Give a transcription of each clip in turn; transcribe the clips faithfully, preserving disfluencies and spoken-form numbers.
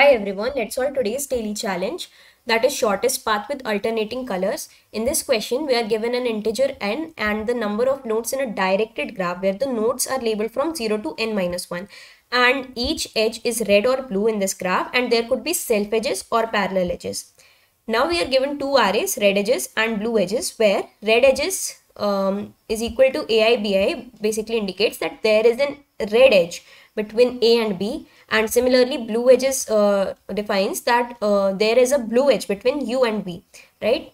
Hi everyone, let's solve today's daily challenge, that is shortest path with alternating colors. In this question, we are given an integer n and the number of nodes in a directed graph where the nodes are labeled from zero to n minus one. And each edge is red or blue in this graph, and there could be self edges or parallel edges. Now we are given two arrays, red edges and blue edges, where red edges um, is equal to A I B I, basically indicates that there is an red edge between A and B, and similarly blue edges uh, defines that uh, there is a blue edge between U and B, right?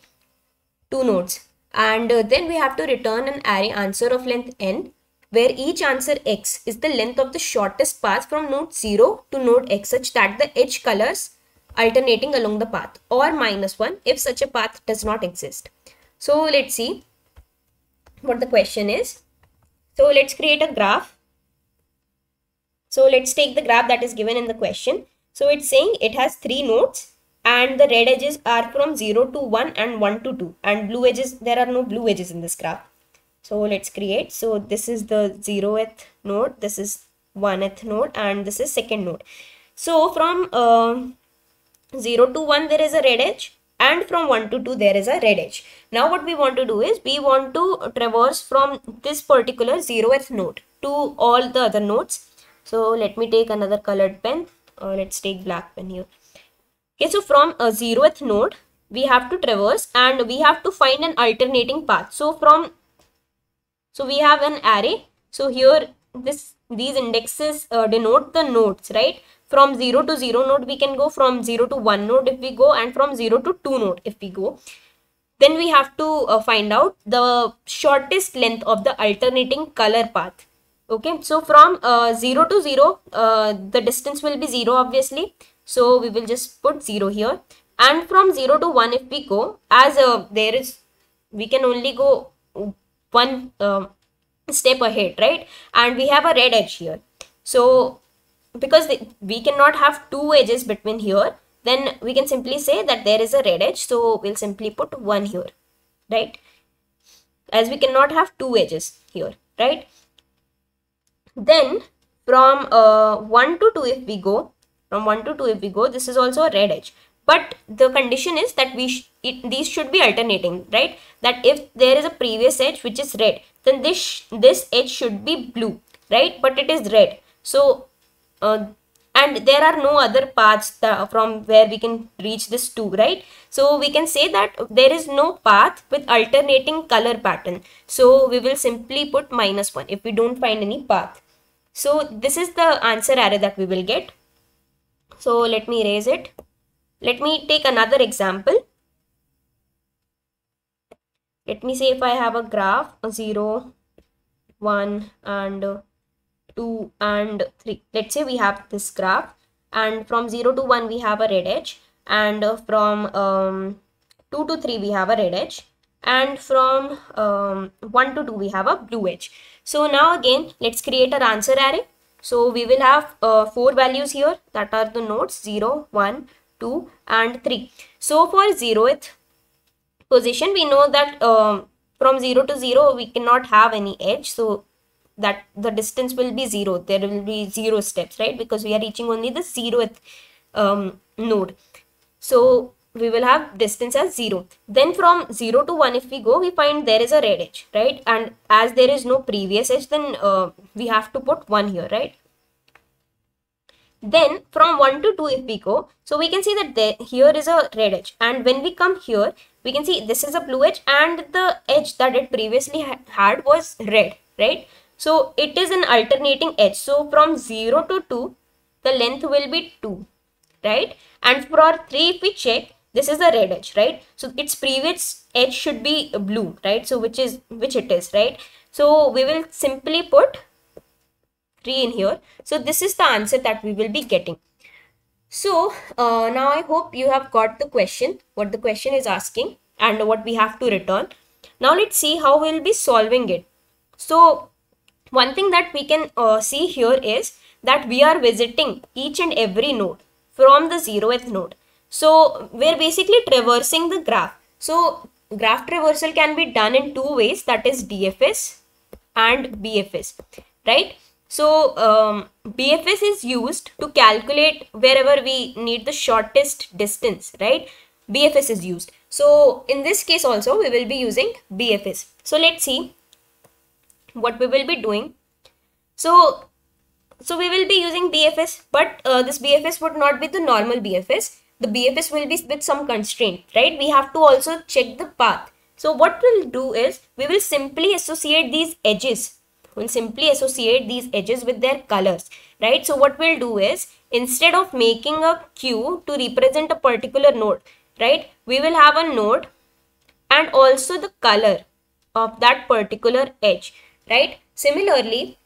Two nodes. And uh, then we have to return an array answer of length n, where each answer x is the length of the shortest path from node zero to node x, such that the edge colors alternating along the path, or minus one if such a path does not exist. So let's see what the question is. So let's create a graph. So let's take the graph that is given in the question. So it's saying it has three nodes, and the red edges are from zero to one and one to two, and blue edges, there are no blue edges in this graph. So let's create. So this is the zeroth node, this is oneth node, and this is second node. So from uh, zero to one there is a red edge, and from one to two there is a red edge. Now what we want to do is we want to traverse from this particular zeroth node to all the other nodes. So let me take another colored pen, or let's take black pen here. Okay, so from a zeroth node we have to traverse, and we have to find an alternating path. So from so we have an array, so here this these indexes uh, denote the nodes, right? From zero to zero node we can go, from zero to one node if we go, and from zero to two node if we go. Then we have to uh, find out the shortest length of the alternating color path. Okay, so from uh, zero to zero, uh, the distance will be zero obviously, so we will just put zero here. And from zero to one if we go, as uh, there is, we can only go one uh, step ahead, right? And we have a red edge here, so because they, we cannot have two edges between here, then we can simply say that there is a red edge, so we'll simply put one here, right? As we cannot have two edges here, right? Then from uh, one to two if we go, from one to two if we go, this is also a red edge, but the condition is that we sh it, these should be alternating, right? That if there is a previous edge which is red, then this sh this edge should be blue, right? But it is red, so Uh, and there are no other paths that, from where we can reach this two, right? So we can say that there is no path with alternating color pattern. So we will simply put minus one if we don't find any path. So this is the answer array that we will get. So let me erase it. Let me take another example. Let me say if I have a graph zero, one and uh, two and three. Let's say we have this graph, and from zero to one we have a red edge, and from um, two to three we have a red edge, and from um, one to two we have a blue edge. So now again let's create our answer array. So we will have uh, four values here that are the nodes zero, one, two and three. So for zeroth position we know that um, from zero to zero we cannot have any edge, so that the distance will be zero. There will be zero steps, right? Because we are reaching only the zeroth um, node. So we will have distance as zero. Then from zero to one if we go, we find there is a red edge, right? And as there is no previous edge, then uh, we have to put one here, right? Then from one to two if we go, so we can see that there, here is a red edge, and when we come here we can see this is a blue edge, and the edge that it previously ha had was red, right? So it is an alternating edge. So from zero to two, the length will be two, right? And for three, if we check, this is the red edge, right? So its previous edge should be blue, right? So which is, which it is, right? So we will simply put three in here. So this is the answer that we will be getting. So uh, now I hope you have got the question, what the question is asking and what we have to return. Now let's see how we will be solving it. So one thing that we can uh, see here is that we are visiting each and every node from the zeroth node. So we're basically traversing the graph. So graph traversal can be done in two ways, that is D F S and B F S, right? So um, B F S is used to calculate wherever we need the shortest distance, right? B F S is used. So in this case also we will be using B F S. So let's see what we will be doing. So, so we will be using B F S, but uh, this B F S would not be the normal B F S. The B F S will be with some constraint, right? We have to also check the path. So what we'll do is we will simply associate these edges. We'll simply associate these edges with their colors, right? So what we'll do is, instead of making a queue to represent a particular node, right, we will have a node and also the color of that particular edge, right? Similarly,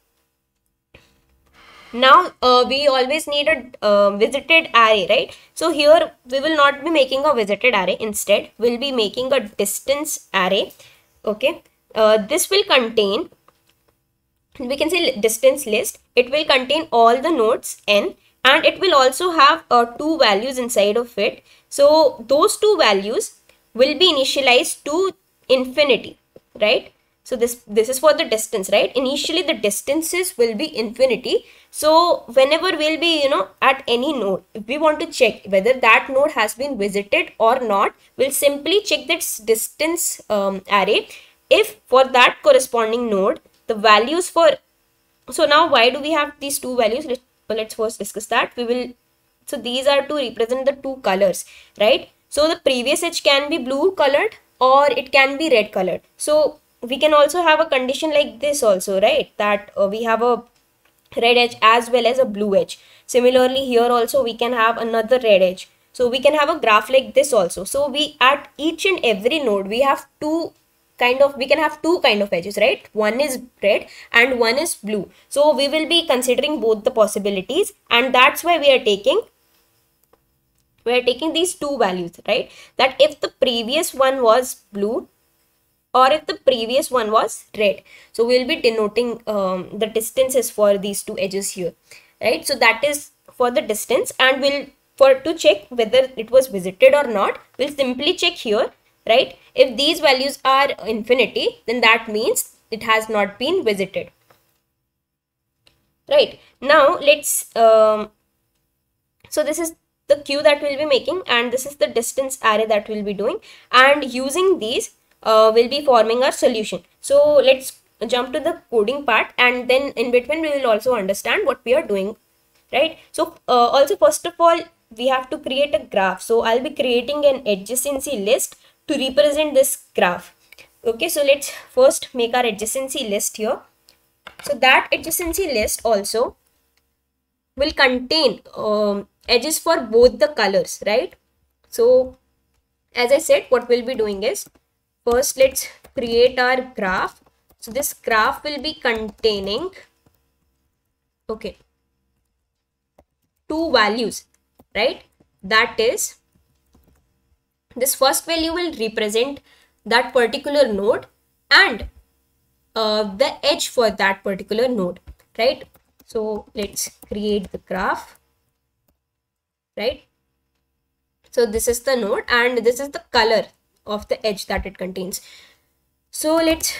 now uh, we always need a uh, visited array, right? So here we will not be making a visited array. Instead, we'll be making a distance array. Okay, uh, this will contain, we can say, distance list. It will contain all the nodes n, and it will also have uh, two values inside of it. So those two values will be initialized to infinity, right? So this this is for the distance, right? Initially the distances will be infinity. So whenever we'll be, you know, at any node, if we want to check whether that node has been visited or not, we'll simply check this distance um, array. If for that corresponding node, the values for, so now why do we have these two values? Let's, let's first discuss that. We will, so these are to represent the two colors, right? So the previous edge can be blue colored or it can be red colored. So we can also have a condition like this also, right? That uh, we have a red edge as well as a blue edge. Similarly, here also we can have another red edge. So we can have a graph like this also. So we, at each and every node, we have two kind of, we can have two kind of edges, right? One is red and one is blue. So we will be considering both the possibilities, and that's why we are taking, we are taking these two values, right? That if the previous one was blue or if the previous one was red. So we will be denoting um, the distances for these two edges here, right? So that is for the distance, and we'll, for to check whether it was visited or not, we'll simply check here, right? If these values are infinity, then that means it has not been visited, right? Now let's, um, so this is the queue that we'll be making, and this is the distance array that we'll be doing, and using these uh, we'll be forming our solution. So let's jump to the coding part, and then in between we will also understand what we are doing, right? So uh, also, first of all, we have to create a graph. So I'll be creating an adjacency list to represent this graph. Okay, so let's first make our adjacency list here. So that adjacency list also will contain um, edges for both the colors, right? So as I said, what we'll be doing is, first let's create our graph. So this graph will be containing, okay, two values, right? That is, this first value will represent that particular node and uh, the edge for that particular node, right? So let's create the graph, right? So this is the node and this is the color of the edge that it contains. So let's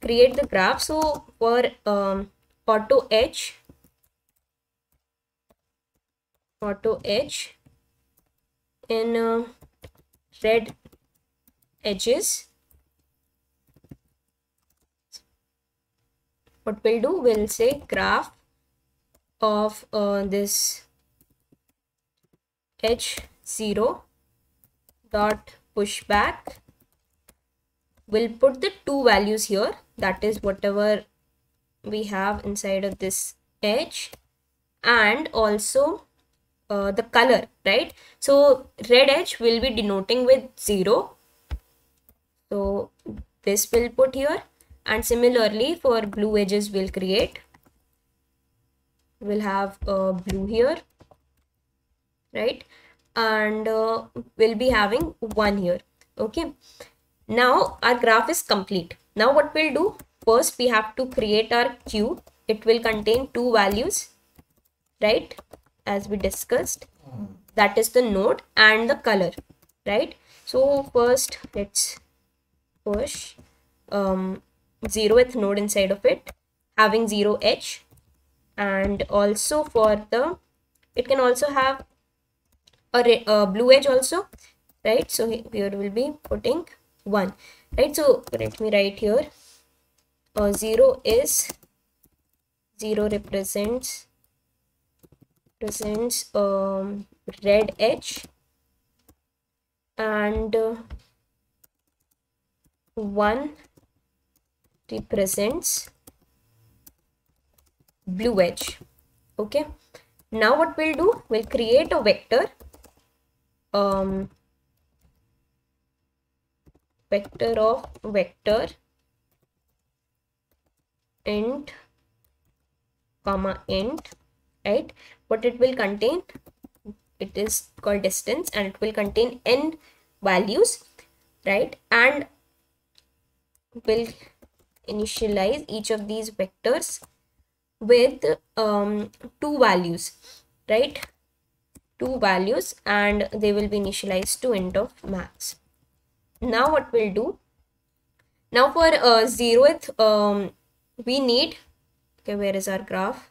create the graph. So for um, auto edge, auto edge in uh, red edges, what we'll do, we'll say graph of uh, this edge zero dot pushback. We'll put the two values here, that is whatever we have inside of this edge, and also Uh, the color, right? So red edge will be denoting with zero, so this will put here, and similarly for blue edges we'll create, we'll have uh, blue here, right? And uh, we'll be having one here. Okay, now our graph is complete. Now what we'll do, first we have to create our queue. It will contain two values, right? As we discussed, that is the node and the color, right? So first let's push um zeroth node inside of it, having zero edge, and also for the, it can also have a, a blue edge also, right? So here will be putting one, right? So let me write here, uh, zero is, zero represents represents um red edge, and uh, one represents blue edge. Okay, now what we'll do, we'll create a vector, um vector of vector int comma int, right? What it will contain, it is called distance, and it will contain n values, right? And will initialize each of these vectors with um, two values, right? Two values, and they will be initialized to int of max. Now what we'll do, now for uh, zeroth, um, we need, okay, where is our graph?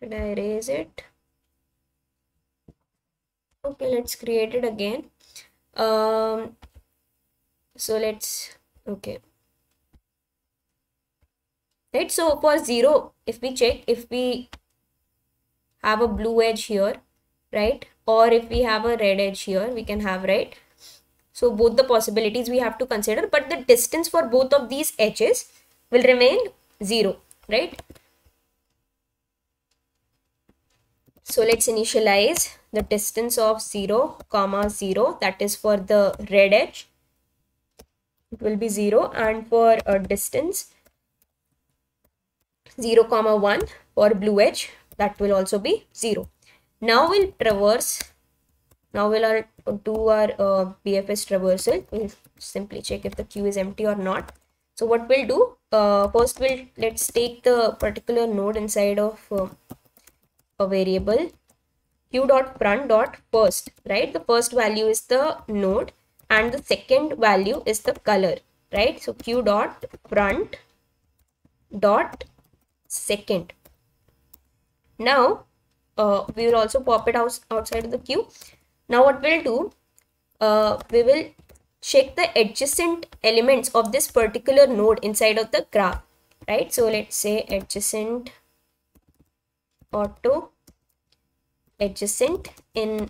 Did I erase it? Okay, let's create it again. Um, so let's, okay. Right, so for zero, if we check, if we have a blue edge here, right? Or if we have a red edge here, we can have, right? So both the possibilities we have to consider, but the distance for both of these edges will remain zero, right? So let's initialize the distance of zero comma zero, that is for the red edge, it will be zero, and for a distance zero comma one for blue edge, that will also be zero. Now we'll traverse, now we'll our, do our uh, B F S traversal. We'll simply check if the queue is empty or not. So what we'll do, uh, first we'll, let's take the particular node inside of uh, a variable q dot front dot first, right? The first value is the node and the second value is the color, right? So q dot front dot second. Now uh, we will also pop it out outside of the queue. Now what we'll do, uh, we will check the adjacent elements of this particular node inside of the graph, right? So let's say adjacent auto adjacent in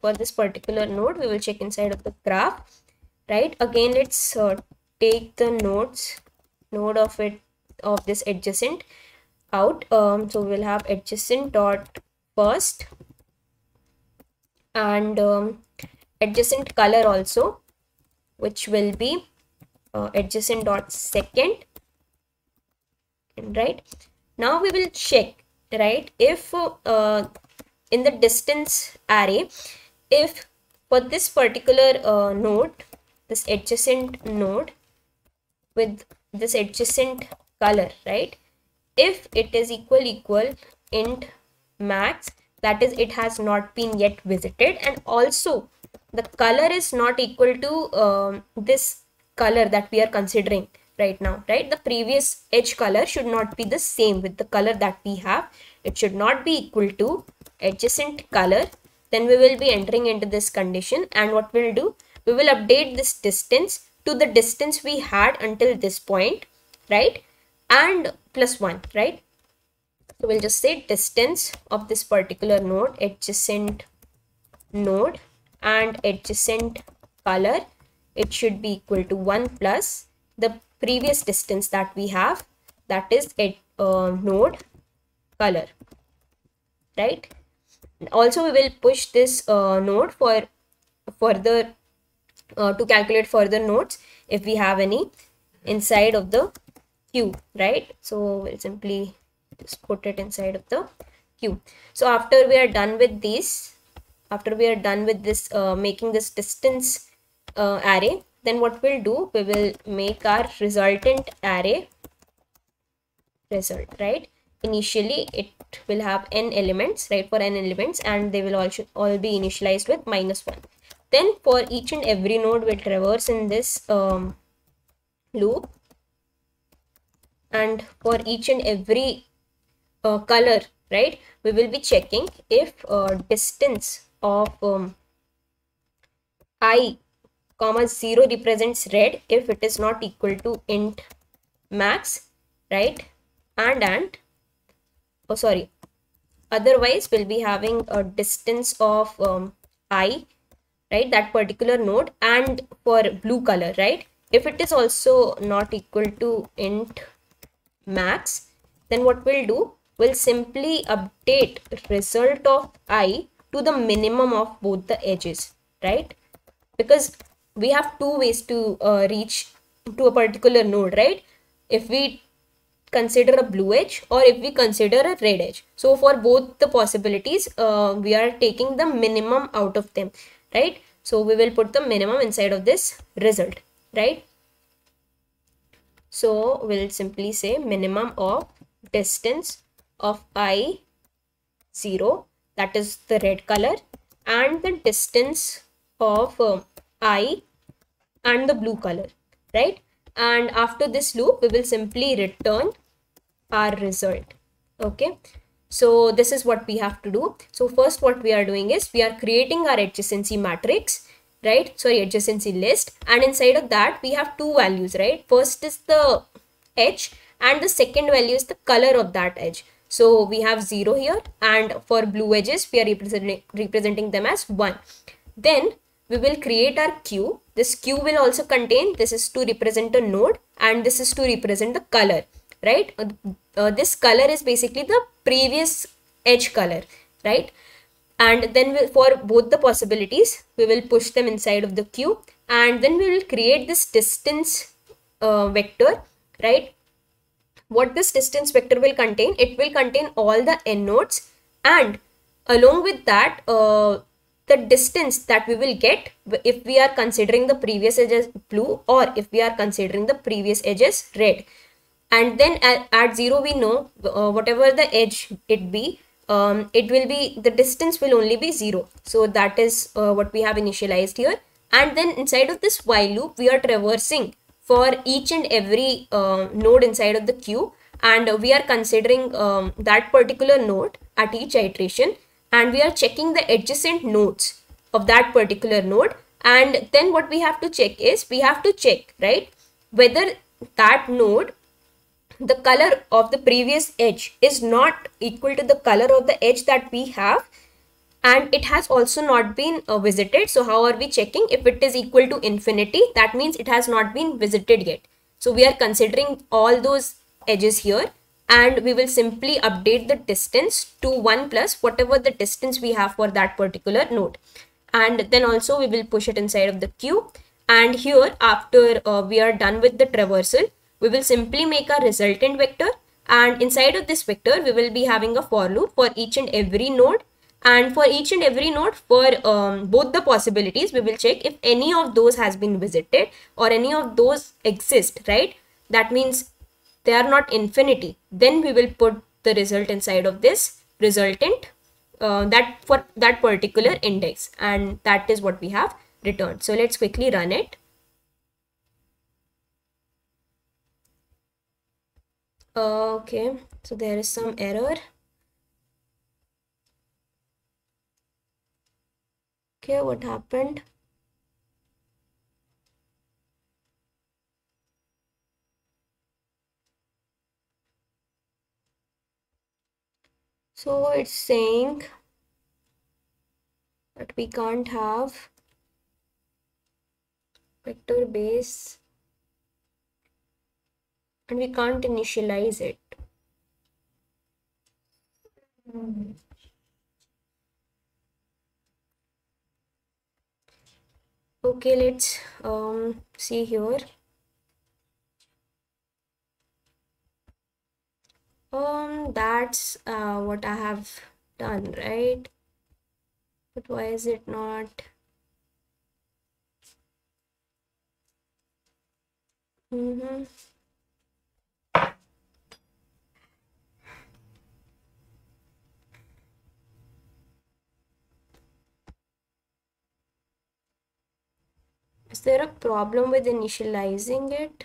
for this particular node, we will check inside of the graph, right? Again, let's uh, take the nodes node of it of this adjacent out. Um, so we'll have adjacent dot first and um, adjacent color also, which will be uh, adjacent dot second, right? Now we will check, right, if uh, in the distance array, if for this particular uh, node, this adjacent node with this adjacent color, right, if it is equal equal int max, that is it has not been yet visited, and also the color is not equal to um, this color that we are considering right now, right? The previous edge color should not be the same with the color that we have. It should not be equal to adjacent color. Then we will be entering into this condition, and what we'll do, we will update this distance to the distance we had until this point, right? And plus one, right? So we'll just say distance of this particular node, adjacent node and adjacent color, it should be equal to one plus the previous distance that we have, that is a uh, node color, right? And also we will push this uh, node for further uh, to calculate further nodes if we have any inside of the queue, right? So we'll simply just put it inside of the queue. So after we are done with these, after we are done with this uh, making this distance uh, array, then what we'll do, we will make our resultant array result, right? Initially it will have n elements, right? For n elements, and they will also all be initialized with minus one. Then for each and every node, we'll traverse in this um, loop, and for each and every uh, color, right, we will be checking if uh, distance of um, I comma zero represents red if it is not equal to int max, right, and and oh sorry otherwise we'll be having a distance of um, I, right, that particular node. And for blue color, right, if it is also not equal to int max, then what we'll do, we'll simply update result of I to the minimum of both the edges, right, because we have two ways to uh, reach to a particular node, right, if we consider a blue edge or if we consider a red edge. So for both the possibilities, uh, we are taking the minimum out of them, right? So we will put the minimum inside of this result, right? So we'll simply say minimum of distance of I zero, that is the red color, and the distance of um, I and the blue color, right? And after this loop, we will simply return our result. Okay, so this is what we have to do. So first what we are doing is we are creating our adjacency matrix, right? Sorry, adjacency list. And inside of that, we have two values, right? First is the edge and the second value is the color of that edge. So we have zero here, and for blue edges, we are representing, representing them as one. Then we will create our queue. This queue will also contain, this is to represent a node and this is to represent the color, right? Uh, uh, this color is basically the previous edge color, right? And then we'll, for both the possibilities, we will push them inside of the queue, and then we will create this distance uh, vector, right? What this distance vector will contain, it will contain all the n nodes, and along with that, uh, the distance that we will get if we are considering the previous edges blue or if we are considering the previous edges red. And then at, at zero, we know uh, whatever the edge it be, um, it will be, the distance will only be zero. So that is uh, what we have initialized here. And then inside of this while loop, we are traversing for each and every uh, node inside of the queue, and we are considering um, that particular node at each iteration. And we are checking the adjacent nodes of that particular node. And then what we have to check is, we have to check, right, whether that node, the color of the previous edge is not equal to the color of the edge that we have. And it has also not been uh, visited. So how are we checking? If it is equal to infinity, that means it has not been visited yet. So we are considering all those edges here. And we will simply update the distance to one plus whatever the distance we have for that particular node. And then also we will push it inside of the queue. And here after uh, we are done with the traversal, we will simply make a resultant vector. And inside of this vector, we will be having a for loop for each and every node. And for each and every node, for um, both the possibilities, we will check if any of those has been visited or any of those exist, right? That means they are not infinity. Then we will put the result inside of this resultant uh, that for that particular index, and that is what we have returned. So let's quickly run it. Okay, so there is some error. Okay, what happened? So it's saying that we can't have vector base and we can't initialize it. Mm-hmm. Okay, let's um, see here. Um, that's uh, what I have done, right? But why is it not? Mm-hmm. Is there a problem with initializing it?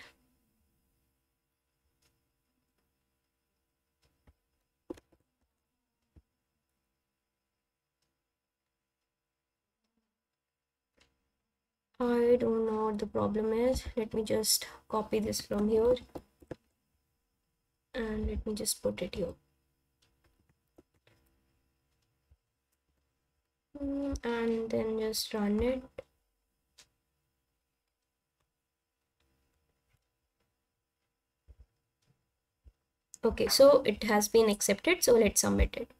I don't know what the problem is. Let me just copy this from here and let me just put it here. And then just run it. Okay, so it has been accepted. So let's submit it.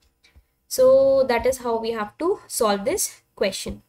So that is how we have to solve this question.